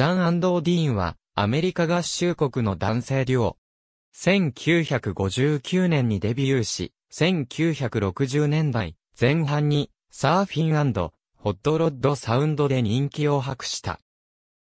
ザン&ディーンは、アメリカ合衆国の男性デュオ。1959年にデビューし、1960年代前半にサーフィン&ホットロッドサウンドで人気を博した。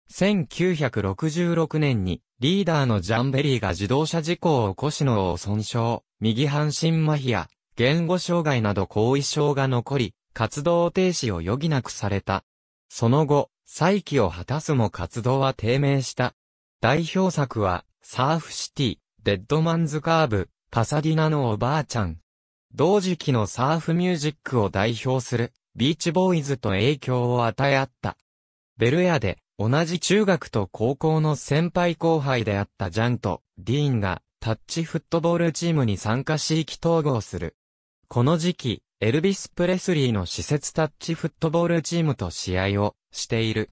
1966年にリーダーのジャンベリーが自動車事故を起こし脳を損傷、右半身麻痺や言語障害など後遺症が残り、活動停止を余儀なくされた。その後、再起を果たすも活動は低迷した。代表作は、サーフシティ、デッドマンズカーブ、パサディナのおばあちゃん。同時期のサーフミュージックを代表する、ビーチボーイズと影響を与え合った。ベルエアで、同じ中学と高校の先輩後輩であったジャンとディーンが、タッチフットボールチームに参加し意気投合する。この時期、エルビス・プレスリーの施設タッチフットボールチームと試合をしている。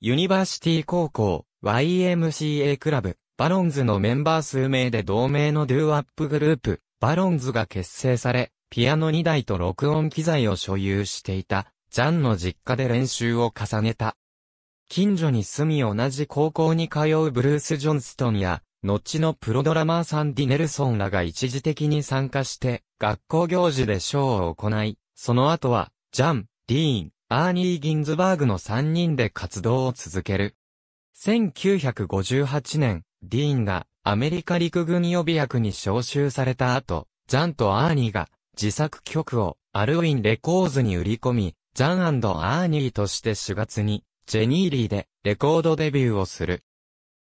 ユニバーシティ高校、YMCA クラブ、バロンズのメンバー数名で同名のドゥーアップグループ、バロンズが結成され、ピアノ2台と録音機材を所有していた、ジャンの実家で練習を重ねた。近所に住み同じ高校に通うブルース・ジョンストンや、後のプロドラマーサンディ・ネルソンらが一時的に参加して、学校行事でショーを行い、その後は、ジャン、ディーン、アーニー・ギンズバーグの3人で活動を続ける。1958年、ディーンがアメリカ陸軍予備役に召集された後、ジャンとアーニーが自作曲をアルウィンレコーズに売り込み、ジャン&アーニーとして4月にジェニーリーでレコードデビューをする。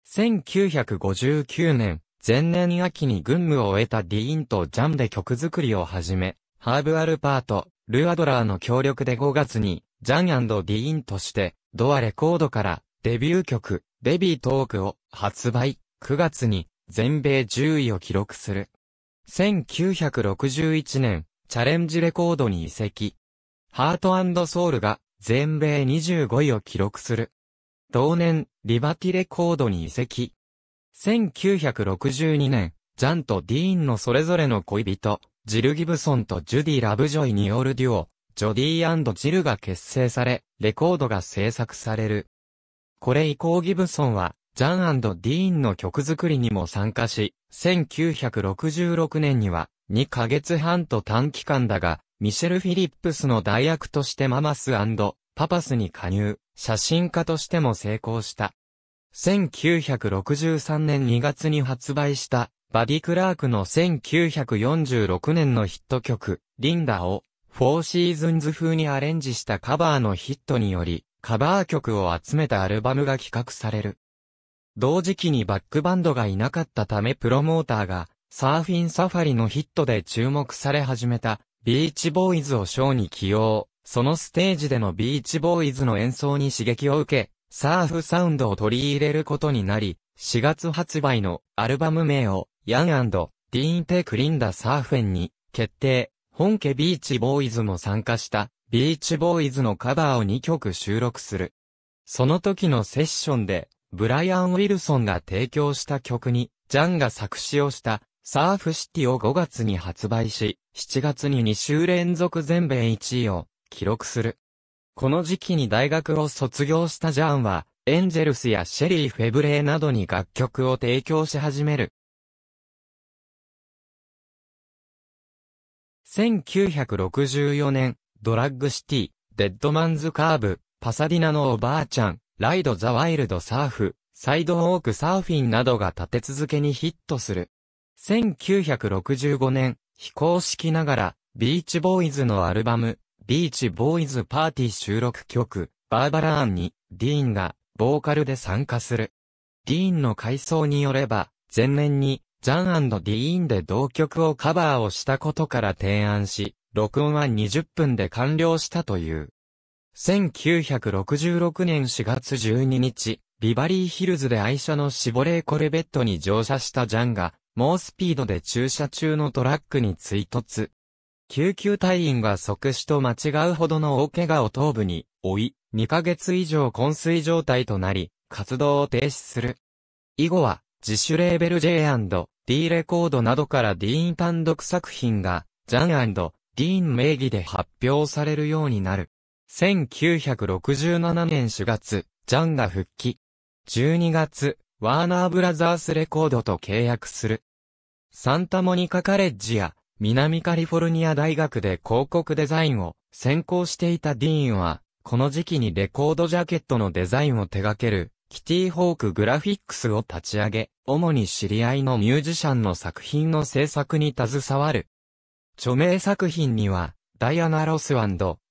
1959年、前年秋に軍務を終えたディーンとジャンで曲作りを始め、ハーブ・アルパート、ル・アドラーの協力で5月に、ジャン&ディーンとして、ドアレコードから、デビュー曲、Baby Talkを発売、9月に、全米10位を記録する。1961年、チャレンジレコードに移籍。ハート&ソウルが、全米25位を記録する。同年、リバティレコードに移籍。1962年、ジャンとディーンのそれぞれの恋人、ジル・ギブソンとジュディ・ラブジョイによるデュオ、ジョディ&ジルが結成され、レコードが制作される。これ以降ギブソンは、ジャン&ディーンの曲作りにも参加し、1966年には、2ヶ月半と短期間だが、ミシェル・フィリップスの代役としてママス&パパスに加入、写真家としても成功した。1963年2月に発売した、バディ・クラークの1946年のヒット曲、リンダを、フォーシーズンズ風にアレンジしたカバーのヒットにより、カバー曲を集めたアルバムが企画される。同時期にバックバンドがいなかったためプロモーターが、サーフィンサファリのヒットで注目され始めた、ビーチボーイズをショーに起用。そのステージでのビーチボーイズの演奏に刺激を受け、サーフサウンドを取り入れることになり、4月発売のアルバム名を、ヤン&ディーンテイクリンダサーフェンに決定、本家ビーチボーイズも参加した、ビーチボーイズのカバーを2曲収録する。その時のセッションで、ブライアン・ウィルソンが提供した曲に、ジャンが作詞をした、サーフシティを5月に発売し、7月に2週連続全米1位を記録する。この時期に大学を卒業したジャンは、エンジェルスやシェリー・フェブレーなどに楽曲を提供し始める。1964年、ドラッグシティ、デッドマンズカーブ、パサディナのおばあちゃん、ライド・ザ・ワイルド・サーフ、サイド・ウォーク・サーフィンなどが立て続けにヒットする。1965年、非公式ながら、ビーチボーイズのアルバム、ビーチボーイズパーティー収録曲、バーバラーンに、ディーンが、ボーカルで参加する。ディーンの回想によれば、前年に、ジャン&ディーンで同曲をカバーをしたことから提案し、録音は20分で完了したという。1966年4月12日、ビバリーヒルズで愛車のシボレーコルベットに乗車したジャンが、猛スピードで駐車中のトラックに追突。救急隊員が即死と間違うほどの大怪我を頭部に負い、2ヶ月以上昏睡状態となり、活動を停止する。以後は、自主レーベル J&D レコードなどからディーン単独作品が、ジャン&ディーン名義で発表されるようになる。1967年4月、ジャンが復帰。12月、ワーナーブラザースレコードと契約する。サンタモニカカレッジや南カリフォルニア大学で広告デザインを専攻していたディーンは、この時期にレコードジャケットのデザインを手掛けるキティホークグラフィックスを立ち上げ、主に知り合いのミュージシャンの作品の制作に携わる。著名作品には、ダイアナ・ロス&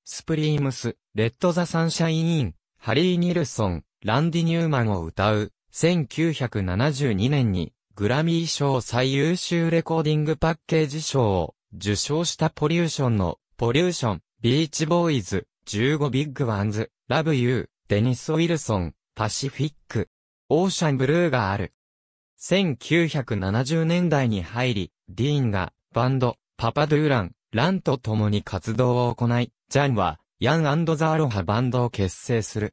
スプリームス、レッド・ザ・サンシャイン・イン、ハリー・ニルソン、ランディ・ニューマンを歌う、1972年にグラミー賞最優秀レコーディングパッケージ賞を受賞したポリューションの、ポリューション、ビーチボーイズ、15ビッグワンズ、ラブ・ユー、デニス・ウィルソン、パシフィック、オーシャン・ブルーがある。1970年代に入り、ディーンがバンド、パパ・ドゥーラン、ランと共に活動を行い、ジャンは、ヤン&ザ・アロハバンドを結成する。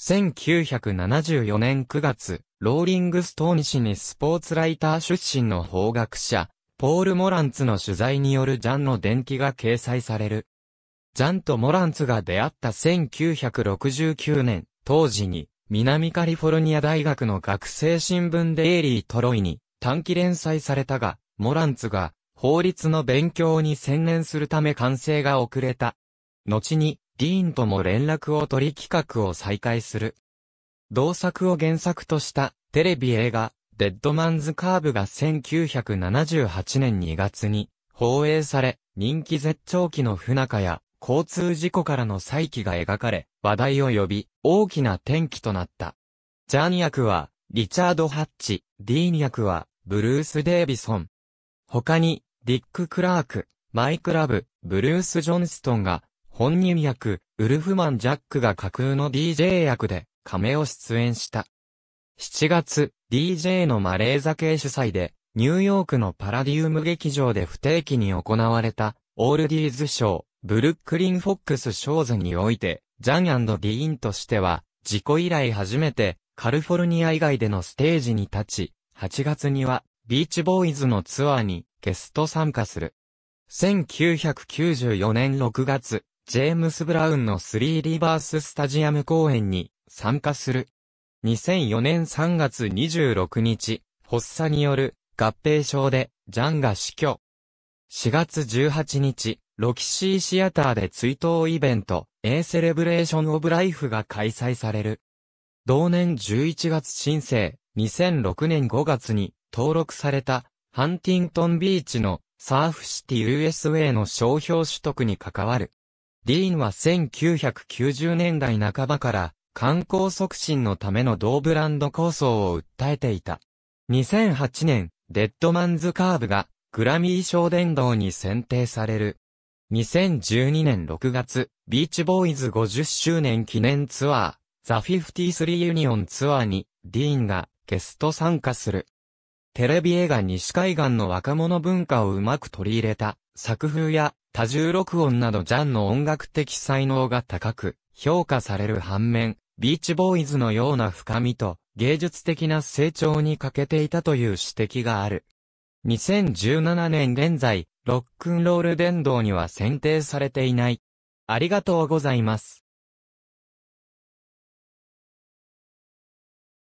1974年9月、ローリングストーン誌にスポーツライター出身の法学者、ポール・モランツの取材によるジャンの伝記が掲載される。ジャンとモランツが出会った1969年、当時に、南カリフォルニア大学の学生新聞デイリー・トロイに短期連載されたが、モランツが、法律の勉強に専念するため完成が遅れた。後に、ディーンとも連絡を取り企画を再開する。同作を原作としたテレビ映画、デッドマンズ・カーブが1978年2月に放映され、人気絶頂期の不仲や交通事故からの再起が描かれ、話題を呼び、大きな転機となった。ジャン役は、リチャード・ハッチ、ディーン役は、ブルース・デイビソン。他に、ディック・クラーク、マイク・ラブ、ブルース・ジョンストンが本人役、ウルフマン・ジャックが架空の DJ 役でカメオ出演した。7月、DJ のマレーザ系主催でニューヨークのパラディウム劇場で不定期に行われたオールディーズショー、ブルックリン・フォックス・ショーズにおいて、ジャン&ディーンとしては事故以来初めてカリフォルニア以外でのステージに立ち、8月にはビーチボーイズのツアーにゲスト参加する。1994年6月、ジェームス・ブラウンのスリーリバーススタジアム公演に参加する。2004年3月26日、発作による合併症でジャンが死去。4月18日、ロキシーシアターで追悼イベント、A Celebration of Lifeが開催される。同年11月申請、2006年5月に登録されたハンティントンビーチのサーフシティ USA の商標取得に関わる。ディーンは1990年代半ばから観光促進のための同ブランド構想を訴えていた。2008年、デッドマンズ・カーブがグラミー賞殿堂に選定される。2012年6月、ビーチボーイズ50周年記念ツアー、ザ・53ユニオンツアーにディーンがゲスト参加する。テレビ映画西海岸の若者文化をうまく取り入れた作風や多重録音などジャンの音楽的才能が高く評価される反面、ビーチボーイズのような深みと芸術的な成長に欠けていたという指摘がある。2017年現在、ロックンロール殿堂には選定されていない。ありがとうございます。